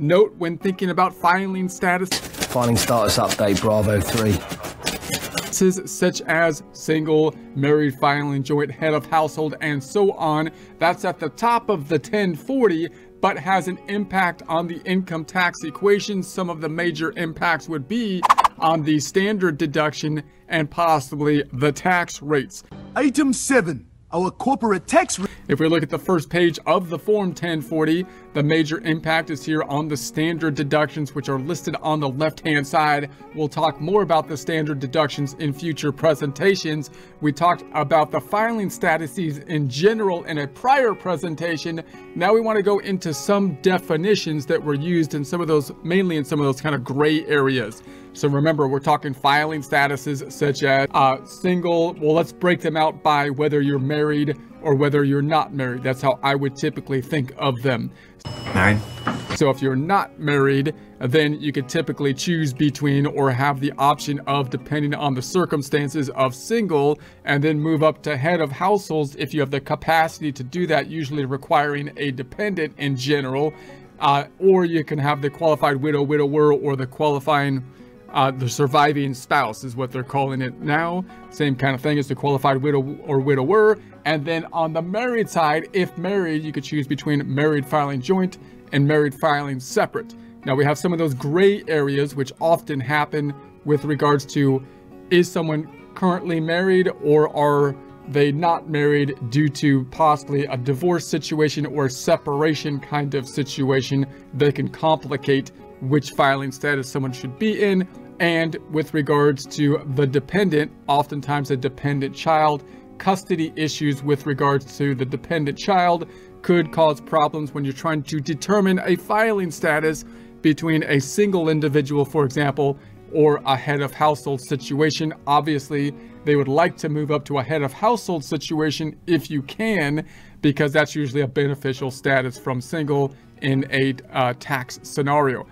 Note when thinking about filing status. Filing status update Bravo 3. Such as single, married, filing joint, head of household, and so on. That's at the top of the 1040, but has an impact on the income tax equation. Some of the major impacts would be on the standard deduction and possibly the tax rates. Item 7. Our corporate tax rate. If we look at the first page of the form 1040, the major impact is here on the standard deductions, which are listed on the left-hand side. We'll talk more about the standard deductions in future presentations. We talked about the filing statuses in general in a prior presentation. Now we want to go into some definitions that were used in some of those, mainly in some of those kind of gray areas. So remember, we're talking filing statuses such as single. Well, let's break them out by whether you're married or whether you're not married. That's how I would typically think of them. Nine. So if you're not married, then you could typically choose between or have the option of, depending on the circumstances, of single, and then move up to head of households if you have the capacity to do that, usually requiring a dependent in general. Or you can have the qualified widow, widower, or the qualifying... the surviving spouse is what they're calling it now. Same kind of thing as the qualified widow or widower. And then on the married side, if married, you could choose between married filing joint and married filing separate. Now we have some of those gray areas which often happen with regards to, is someone currently married or are they not married due to possibly a divorce situation or separation kind of situation that can complicate which filing status someone should be in. And with regards to the dependent, oftentimes a dependent child, custody issues with regards to the dependent child could cause problems when you're trying to determine a filing status between a single individual, for example, or a head of household situation. Obviously, they would like to move up to a head of household situation if you can, because that's usually a beneficial status from single in a tax scenario.